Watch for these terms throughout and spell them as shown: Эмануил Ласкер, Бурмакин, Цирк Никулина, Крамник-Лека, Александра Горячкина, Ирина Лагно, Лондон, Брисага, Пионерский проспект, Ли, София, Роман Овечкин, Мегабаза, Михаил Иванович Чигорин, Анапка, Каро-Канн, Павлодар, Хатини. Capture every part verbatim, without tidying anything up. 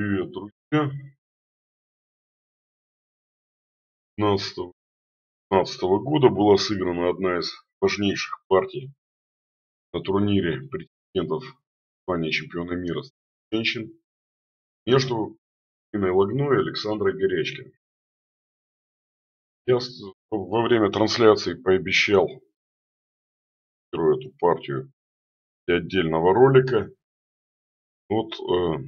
Привет, друзья. две тысячи пятнадцатого года была сыграна одна из важнейших партий на турнире претендентов звания чемпиона мира женщин между Ириной Лагно и Александрой Горячкиной. Я во время трансляции пообещал эту партию и отдельного ролика. Вот э,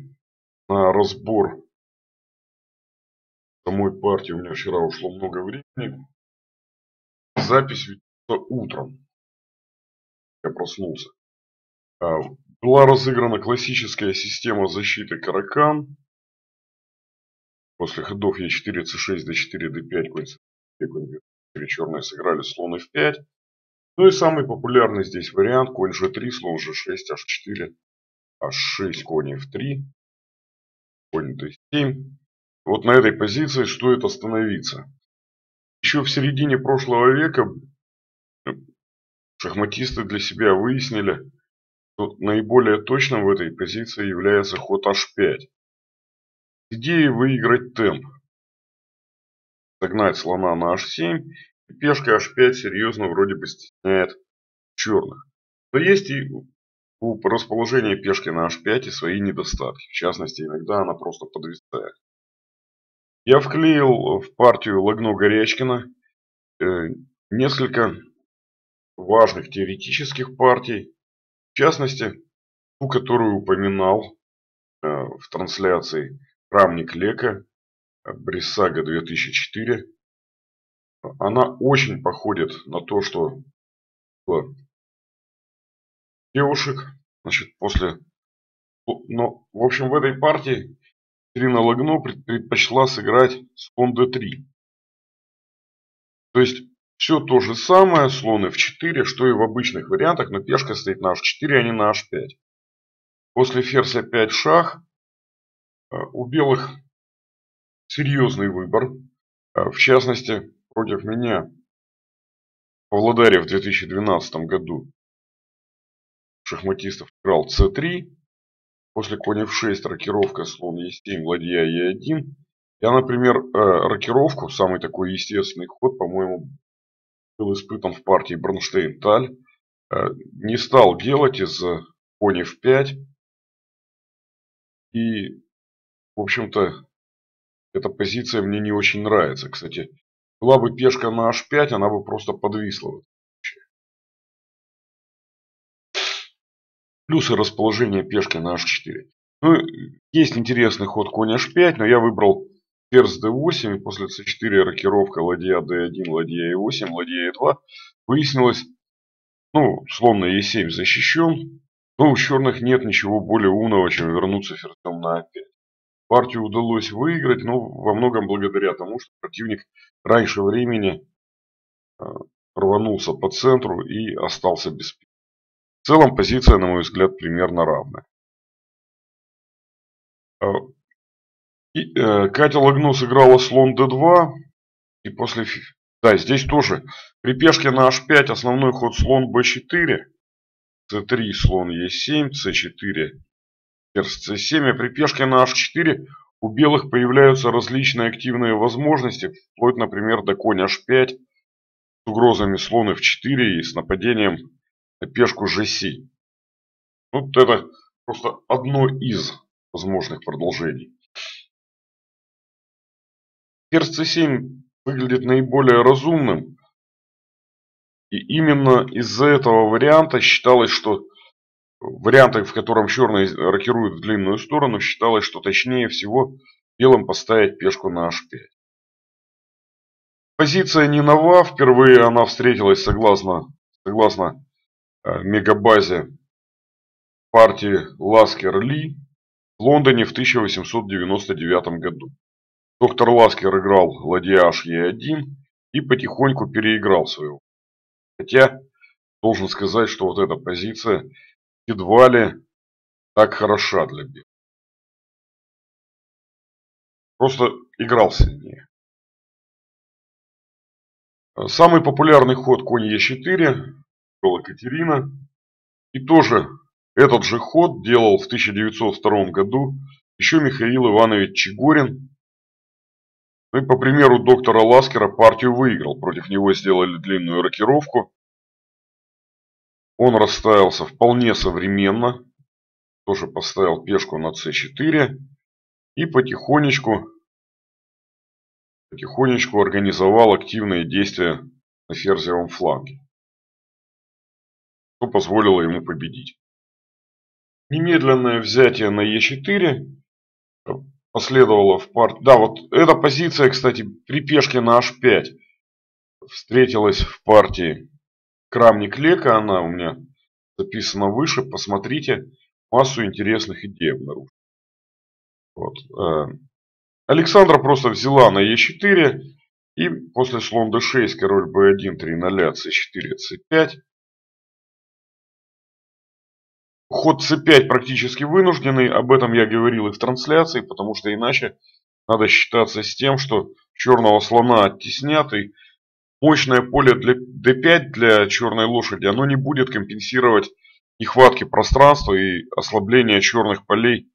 на разбор самой партии у меня вчера ушло много времени. Запись ведется утром. Я проснулся. А, была разыграна классическая система защиты Каро-Канн. После ходов Е4, С6, Д4, Д5, конь С4, черные сыграли слон Ф пять. Ну и самый популярный здесь вариант: конь Ж три, слон Ж шесть, Аш четыре, Аш шесть, конь Ф три, конь Д семь. Вот на этой позиции стоит остановиться. Еще в середине прошлого века шахматисты для себя выяснили, что наиболее точным в этой позиции является ход Аш пять. Идея выиграть темп, согнать слона на Аш семь. Пешка Аш пять серьезно вроде бы стесняет черных. Но есть и у расположения пешки на Аш пять и свои недостатки. В частности, иногда она просто подвисает. Я вклеил в партию Лагно-Горячкина э, несколько важных теоретических партий. В частности, ту, которую упоминал э, в трансляции: Крамник-Лека, Брисага две тысячи четыре. Она очень походит на то, что девушек, значит, после... Но, в общем, в этой партии Ирина Лагно предпочла сыграть слон Д три. То есть, все то же самое, слон Ф четыре, что и в обычных вариантах, но пешка стоит на Аш четыре, а не на Аш пять. После ферзь Ф пять шах. У белых серьезный выбор. В частности, против меня в Павлодаре в две тысячи двенадцатом году шахматистов играл С три. После коня Ф шесть рокировка слон Е семь, ладья Е один. Я, например, рокировку, самый такой естественный ход, по-моему, был испытан в партии Бронштейн-Таль, не стал делать из коня Ф пять. И, в общем-то, эта позиция мне не очень нравится. Кстати, была бы пешка на Аш пять, она бы просто подвисла. Плюсы расположения пешки на Аш четыре. Ну, есть интересный ход конь Аш пять, но я выбрал ферзь Д восемь. И после С четыре рокировка ладья Д один, ладья Е восемь, ладья Е два. Выяснилось, ну, слон на Е семь защищен. Но у черных нет ничего более умного, чем вернуться ферзем на А пять. Партию удалось выиграть, но во многом благодаря тому, что противник раньше времени рванулся по центру и остался без пешки. В целом позиция, на мой взгляд, примерно равная. И, э, Катя Лагно сыграла слон Д два. И после... Да, здесь тоже при пешке на Аш пять основной ход слон Б четыре. С три, слон Е семь, С четыре. Ферзь С семь, а при пешке на Аш четыре у белых появляются различные активные возможности, вплоть, например, до коня Аш пять с угрозами слона Ф четыре и с нападением на пешку Ж семь. Вот это просто одно из возможных продолжений. Ферзь С семь выглядит наиболее разумным. И именно из-за этого варианта считалось, что... варианты, в котором черные рокируют в длинную сторону, считалось, что точнее всего белым поставить пешку на Аш пять. Позиция не нова. Впервые она встретилась согласно, согласно э, мегабазе партии Ласкер-Ли в Лондоне в тысяча восемьсот девяносто девятом году. Доктор Ласкер играл ладья Аш Е один и потихоньку переиграл своего. Хотя, должен сказать, что вот эта позиция едва ли так хороша для белых. Просто играл сильнее. Самый популярный ход конь Е четыре была Екатерина. И тоже этот же ход делал в тысяча девятьсот втором году еще Михаил Иванович Чигорин. Ну и по примеру доктора Ласкера партию выиграл. Против него сделали длинную рокировку. Он расставился вполне современно. Тоже поставил пешку на цэ четыре. И потихонечку, потихонечку организовал активные действия на ферзевом фланге, что позволило ему победить. Немедленное взятие на е четыре последовало в партии. Да, вот эта позиция, кстати, при пешке на аш пять встретилась в партии Крамник-Лека. Она у меня записана выше. Посмотрите, массу интересных идей обнаружил. Вот. Александра просто взяла на е четыре. И после слон дэ шесть, король бэ один, три ноля, цэ четыре, цэ пять. Ход цэ пять практически вынужденный, об этом я говорил и в трансляции, потому что иначе надо считаться с тем, что черного слона оттеснят, и мощное поле для дэ пять для черной лошади, оно не будет компенсировать нехватки пространства и ослабления черных полей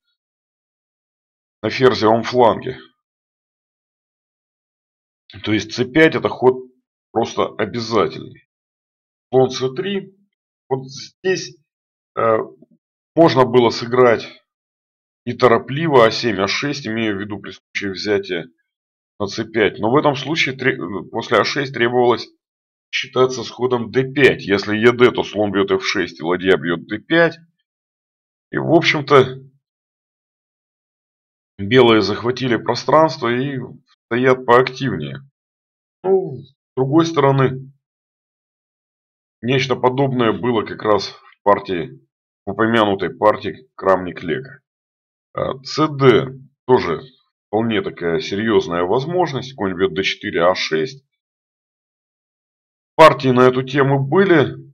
на ферзевом фланге. То есть цэ пять это ход просто обязательный. Слон цэ три. Вот здесь э, можно было сыграть неторопливо а семь, а шесть, имея в виду при случае взятия на цэ пять. Но в этом случае три, после а шесть требовалось считаться с ходом дэ пять. Если е дэ, то слон бьет эф шесть и ладья бьет дэ пять. И в общем-то белые захватили пространство и стоят поактивнее. Ну, с другой стороны, нечто подобное было как раз в партии, в упомянутой партии Крамник-Лека. цэ дэ тоже вполне такая серьезная возможность. Конь бьет дэ четыре, а шесть. Партии на эту тему были в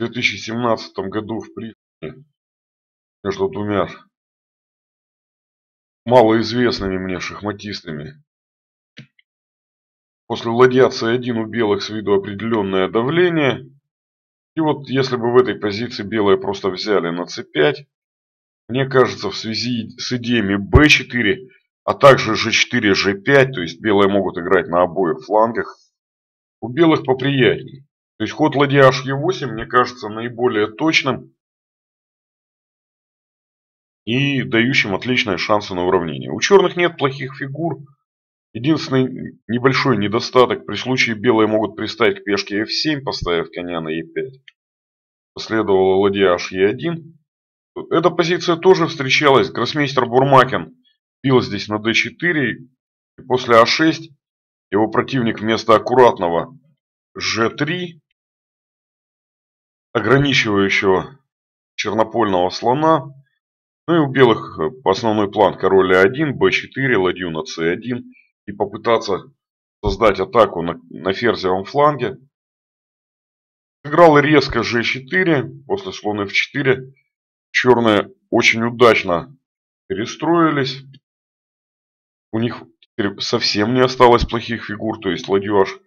две тысячи семнадцатом году в Призме между двумя малоизвестными мне шахматистами. После ладья цэ один у белых с виду определенное давление. И вот если бы в этой позиции белые просто взяли на цэ пять, мне кажется, в связи с идеями бэ четыре, а также жэ четыре, жэ пять, то есть белые могут играть на обоих флангах, у белых поприятней. То есть ход ладья аш е восемь, мне кажется, наиболее точным и дающим отличные шансы на уравнение. У черных нет плохих фигур. Единственный небольшой недостаток. При случае белые могут приставить к пешке эф семь, поставив коня на е пять. Последовала ладья аш е один. Эта позиция тоже встречалась. Гроссмейстер Бурмакин бил здесь на дэ четыре. И после а шесть его противник вместо аккуратного жэ три, ограничивающего чернопольного слона, ну и у белых основной план король а один, бэ четыре, ладью на цэ один. И попытаться создать атаку на, на ферзевом фланге. Сыграл резко жэ четыре, после слона эф четыре. Черные очень удачно перестроились. У них совсем не осталось плохих фигур. То есть ладью аш,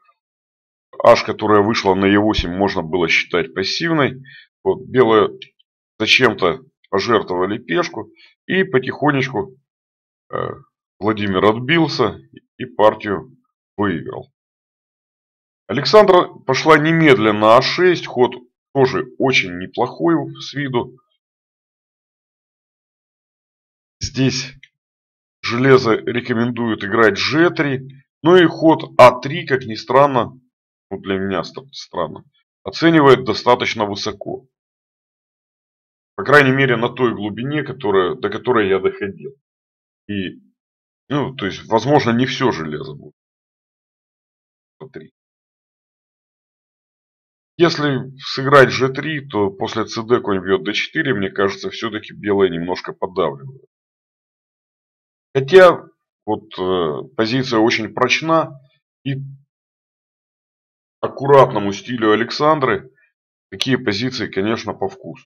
аш, которая вышла на е восемь, можно было считать пассивной. Вот, белые зачем-то пожертвовали пешку. И потихонечку э, Владимир отбился и партию выиграл. Александра пошла немедленно а шесть. Ход тоже очень неплохой с виду. Здесь железо рекомендует играть жэ три. Ну и ход а три, как ни странно, ну для меня странно, оценивает достаточно высоко. По крайней мере, на той глубине, которая, до которой я доходил. И, ну, то есть, возможно, не все железо будет. Смотри. Если сыграть жэ три, то после цэ дэ конь бьет дэ четыре, мне кажется, все-таки белые немножко подавливают. Хотя, вот, э, позиция очень прочна. И аккуратному стилю Александры такие позиции, конечно, по вкусу.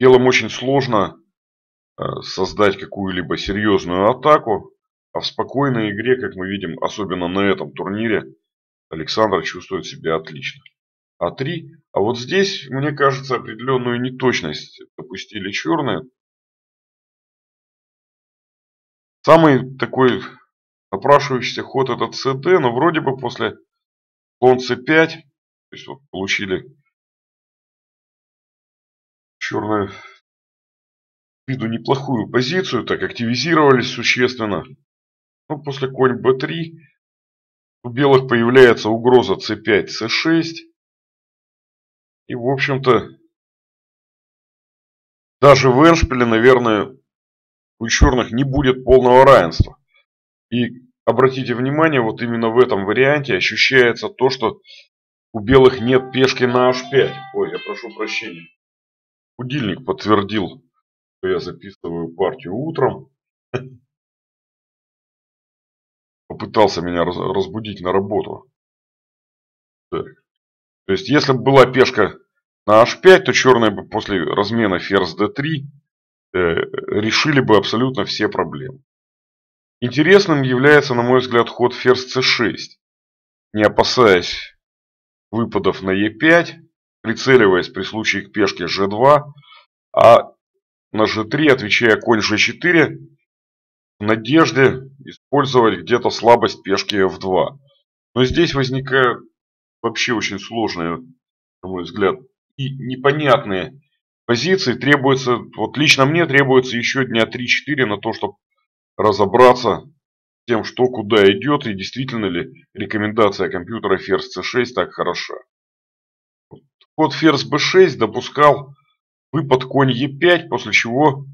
Белым очень сложно создать какую-либо серьезную атаку. А в спокойной игре, как мы видим, особенно на этом турнире, Александра чувствует себя отлично. а три. А вот здесь, мне кажется, определенную неточность допустили черные. Самый такой напрашивающийся ход этот cd, но вроде бы после слон c пять, то есть вот получили черную виду неплохую позицию, так активизировались существенно. Но после конь бэ три у белых появляется угроза цэ пять, цэ шесть. И, в общем-то, даже в эндшпиле, наверное, у черных не будет полного равенства. И обратите внимание, вот именно в этом варианте ощущается то, что у белых нет пешки на аш пять. Ой, я прошу прощения. Будильник подтвердил, что я записываю партию утром. Попытался меня разбудить на работу. Так. То есть, если бы была пешка на аш пять, то черные бы после размена ферзь дэ три э, решили бы абсолютно все проблемы. Интересным является, на мой взгляд, ход ферзь цэ шесть. Не опасаясь выпадов на е пять, прицеливаясь при случае к пешке жэ два, а на жэ три, отвечая конь жэ четыре, в надежде использовать где-то слабость пешки эф два. Но здесь возникают вообще очень сложные, на мой взгляд, и непонятные позиции. Требуется, вот лично мне требуется еще дня три-четыре на то, чтобы разобраться с тем, что куда идет, и действительно ли рекомендация компьютера ферзь цэ шесть так хороша. Ход ферзь бэ шесть допускал выпад конь е пять, после чего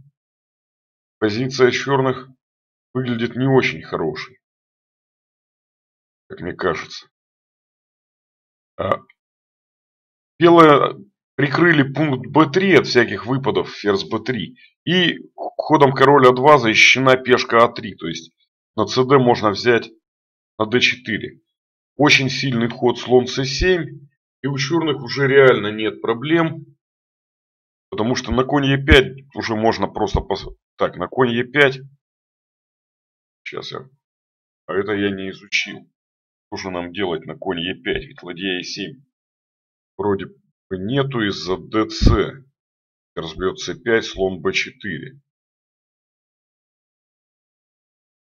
позиция черных выглядит не очень хорошей, как мне кажется. Белые прикрыли пункт бэ три от всяких выпадов ферзь бэ три. И ходом король а два защищена пешка а три. То есть на cd можно взять на дэ четыре. Очень сильный ход слон цэ семь. И у черных уже реально нет проблем. Потому что на конь е пять уже можно просто... Пос... Так, на конь е пять... Сейчас я... А это я не изучил. Что же нам делать на конь е пять? Ведь ладья е семь вроде бы нету из-за дэ цэ. Разбьет цэ пять, слон бэ четыре.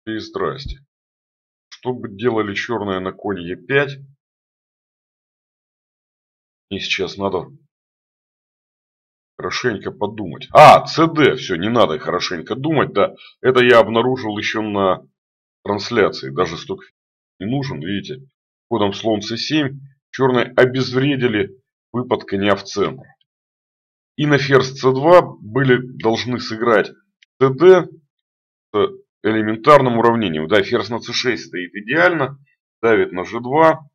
И здрасте. Что бы делали черные на конь е пять? Мне сейчас надо хорошенько подумать. А, cd. Все, не надо хорошенько думать. Да, это я обнаружил еще на трансляции. Даже столько... не нужен, видите, ходом слон цэ семь черные обезвредили выпад коня в центр. И на ферзь цэ два были должны сыграть cd с элементарным уравнением. Да, ферзь на цэ шесть стоит идеально, давит на жэ два,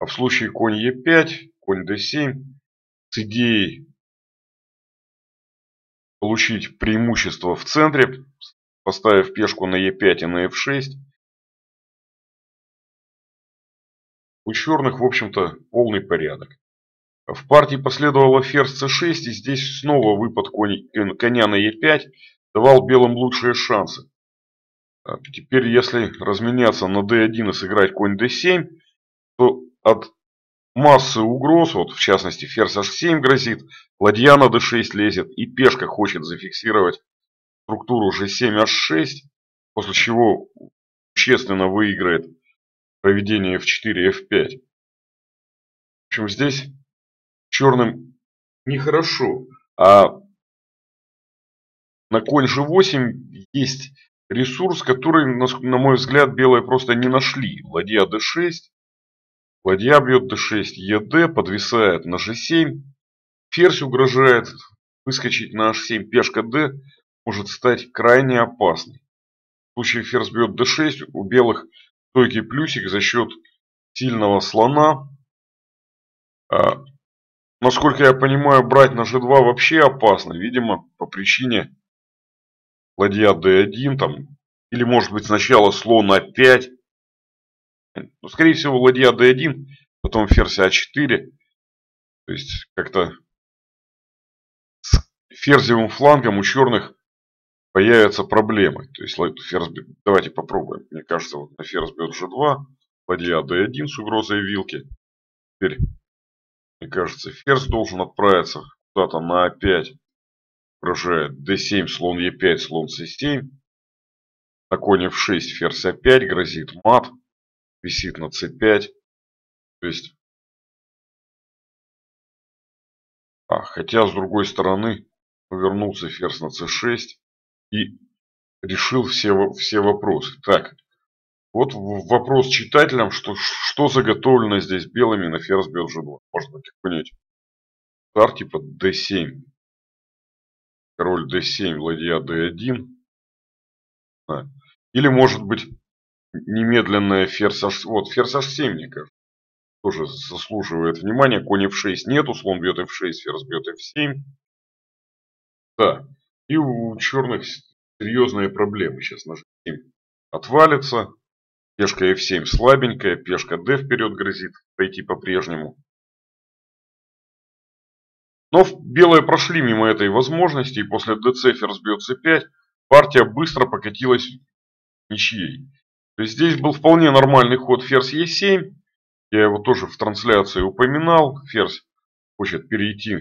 а в случае конь е пять, конь дэ семь с идеей получить преимущество в центре, поставив пешку на е пять и на эф шесть. У черных, в общем-то, полный порядок. В партии последовало ферзь цэ шесть, и здесь снова выпад коня на е пять давал белым лучшие шансы. Теперь, если разменяться на дэ один и сыграть конь дэ семь, то от массы угроз, вот в частности ферзь аш семь грозит, ладья на дэ шесть лезет, и пешка хочет зафиксировать структуру жэ семь, аш шесть, после чего существенно выиграет проведение эф четыре, эф пять. В общем, здесь черным нехорошо. А на конь жэ восемь есть ресурс, который, на мой взгляд, белые просто не нашли. Ладья дэ шесть. Ладья бьет дэ шесть, ед, подвисает на жэ семь. Ферзь угрожает выскочить на аш семь. Пешка d может стать крайне опасной. В случае ферзь бьет дэ шесть у белых стойкий плюсик за счет сильного слона. А, насколько я понимаю, брать на жэ два вообще опасно. Видимо, по причине ладья дэ один. Там, или может быть сначала слон а пять. Ну, скорее всего, ладья дэ один, потом ферзь а четыре. То есть как-то с ферзевым флангом у черных появятся проблемы. То есть ферзь... Давайте попробуем. Мне кажется, вот на ферзь бьет жэ два. Ладья дэ один с угрозой вилки. Теперь, мне кажется, ферзь должен отправиться куда-то на а пять. Угрожает дэ семь, слон е пять, слон цэ семь. Законе в шесть, ферзь а пять, грозит мат, висит на цэ пять. То есть... А, хотя, с другой стороны, повернулся ферзь на цэ шесть и решил все, все вопросы. Так, вот вопрос читателям, что, что заготовлено здесь белыми на ферзь бьет жэ два. Можно так понять. Удар типа дэ семь. Король дэ семь, ладья дэ один. А. Или, может быть, немедленная ферзь аш... Вот, ферзь аш семь, мне кажется, тоже заслуживает внимания. Конь эф шесть нету, слон бьет эф шесть, ферзь бьет эф семь. Да, и у черных серьезные проблемы. Сейчас на жэ семь отвалится. Пешка эф семь слабенькая, пешка d вперед грозит пойти по-прежнему. Но белые прошли мимо этой возможности, и после dc ферзь бьет цэ пять партия быстро покатилась ничьей. То есть здесь был вполне нормальный ход ферзь е семь. Я его тоже в трансляции упоминал. Ферзь хочет перейти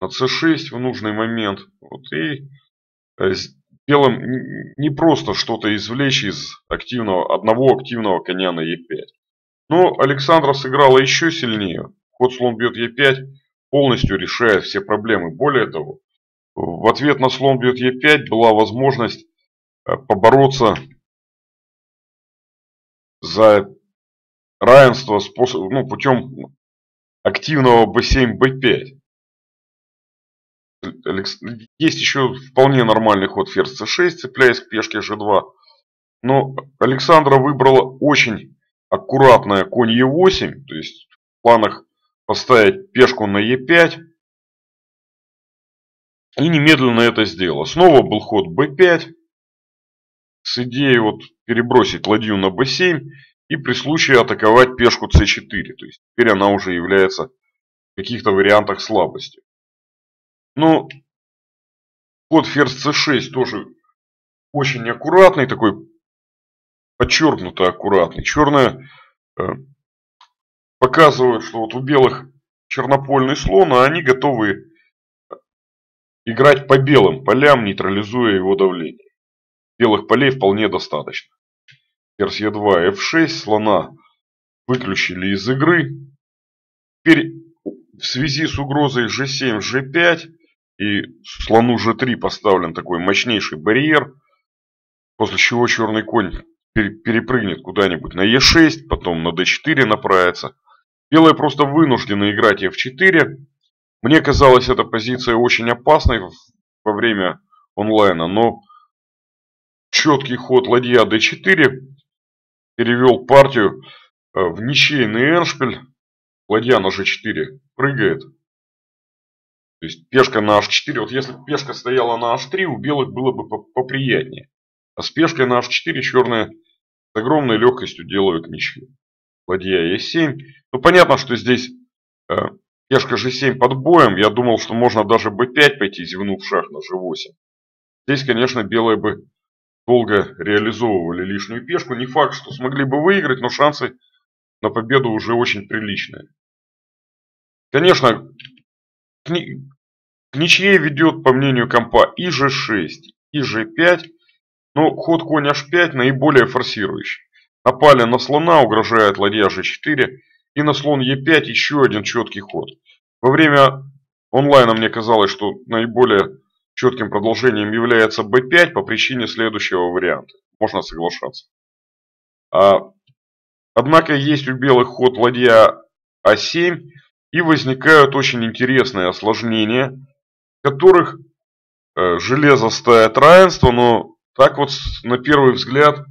на цэ шесть в нужный момент. Вот. И белым не просто что-то извлечь из активного, одного активного коня на е пять. Но Александра сыграла еще сильнее. Ход слон бьет е пять полностью решает все проблемы. Более того, в ответ на слон бьет е пять была возможность побороться за равенство способ, ну, путем активного бэ семь бэ пять. Есть еще вполне нормальный ход ферзь цэ шесть, цепляясь к пешке жэ два. Но Александра выбрала очень аккуратное конь е восемь, то есть в планах поставить пешку на е пять. И немедленно это сделала. Снова был ход бэ пять. С идеей вот перебросить ладью на бэ семь. И при случае атаковать пешку цэ четыре. То есть теперь она уже является в каких-то вариантах слабостью. Но ход ферзь цэ шесть тоже очень аккуратный. Такой подчеркнуто аккуратный. Черные э, показывают, что вот у белых чернопольный слон. А они готовы играть по белым полям, нейтрализуя его давление. Белых полей вполне достаточно. Ферзь е два, эф шесть, слона выключили из игры. Теперь в связи с угрозой жэ семь, жэ пять и слону жэ три поставлен такой мощнейший барьер. После чего черный конь перепрыгнет куда-нибудь на е шесть, потом на дэ четыре направится. Белые просто вынуждены играть эф четыре. Мне казалось, эта позиция очень опасной во время онлайна, но четкий ход ладья дэ четыре перевел партию в ничейный эндшпиль. Ладья на жэ четыре прыгает. То есть пешка на аш четыре. Вот если бы пешка стояла на аш три, у белых было бы поприятнее. А с пешкой на аш четыре черные с огромной легкостью делают ничью. Ладья е семь. Ну понятно, что здесь... Пешка жэ семь под боем. Я думал, что можно даже бэ пять пойти, зевнув шах на жэ восемь. Здесь, конечно, белые бы долго реализовывали лишнюю пешку. Не факт, что смогли бы выиграть, но шансы на победу уже очень приличные. Конечно, к, ни... к ничьей ведет, по мнению компа, и жэ шесть, и жэ пять. Но ход конь аш пять наиболее форсирующий. Напали на слона, угрожает ладья жэ четыре. И на слон е пять еще один четкий ход. Во время онлайна мне казалось, что наиболее четким продолжением является бэ пять по причине следующего варианта. Можно соглашаться. А, однако есть у белых ход ладья а семь. И возникают очень интересные осложнения, в которых э, железо ставит равенство. Но так вот на первый взгляд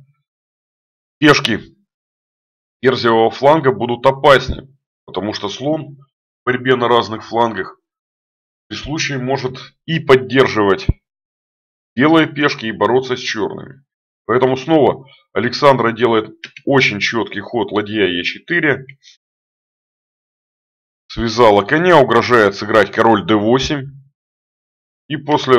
пешки ферзевого фланга будут опаснее, потому что слон в борьбе на разных флангах при случае может и поддерживать белые пешки, и бороться с черными. Поэтому снова Александра делает очень четкий ход ладья е четыре. Связала коня, угрожает сыграть король дэ восемь. И после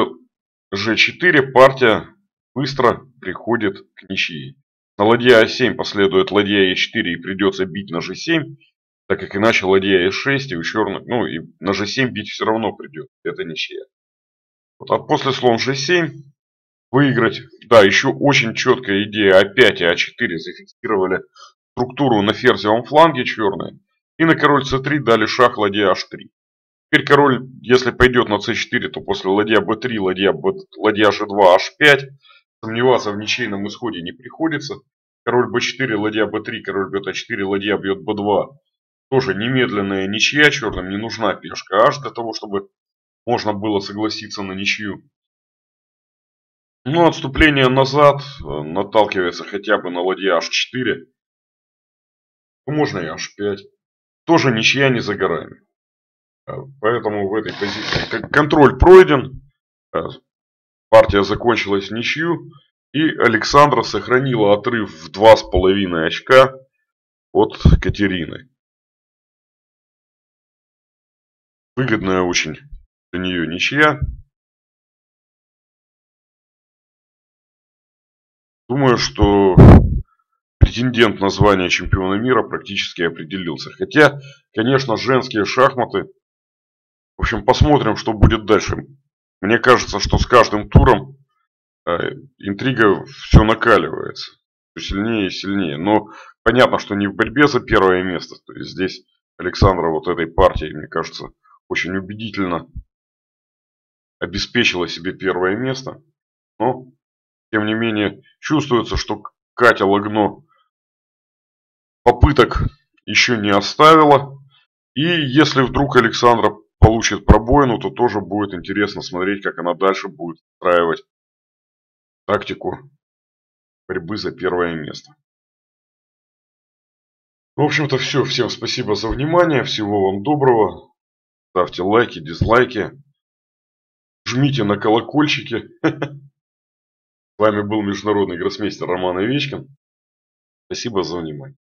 жэ четыре партия быстро приходит к ничьей. На ладья а семь последует ладья е четыре и придется бить на жэ семь, так как иначе ладья е шесть и у черных, ну и на жэ семь бить все равно придет. Это ничья. Вот, а после слон жэ семь выиграть. Да, еще очень четкая идея. Опять а четыре зафиксировали структуру на ферзевом фланге черные. И на король цэ три дали шах ладья аш три. Теперь король, если пойдет на цэ четыре, то после ладья бэ три, ладья, ладья жэ два, аш пять. Сомневаться в ничейном исходе не приходится. Король бэ четыре, ладья бэ три, король бьет а четыре, ладья бьет бэ два. Тоже немедленная ничья, черным не нужна пешка аш для того, чтобы можно было согласиться на ничью. Но отступление назад наталкивается хотя бы на ладья аш четыре. Можно и аш пять. Тоже ничья не за горами. Поэтому в этой позиции контроль пройден. Партия закончилась в ничью. И Александра сохранила отрыв в два с половиной очка от Катерины. Выгодная очень для нее ничья. Думаю, что претендент на звание чемпиона мира практически определился. Хотя, конечно, женские шахматы. В общем, посмотрим, что будет дальше. Мне кажется, что с каждым туром интрига все накаливается. Все сильнее и сильнее. Но понятно, что не в борьбе за первое место. То есть здесь Александра вот этой партией, мне кажется, очень убедительно обеспечила себе первое место. Но, тем не менее, чувствуется, что Катя Лагно попыток еще не оставила. И если вдруг Александра получит пробоину, то тоже будет интересно смотреть, как она дальше будет встраивать тактику борьбы за первое место. В общем-то все. Всем спасибо за внимание. Всего вам доброго. Ставьте лайки, дизлайки. Жмите на колокольчики. С вами был международный гроссмейстер Роман Овечкин. Спасибо за внимание.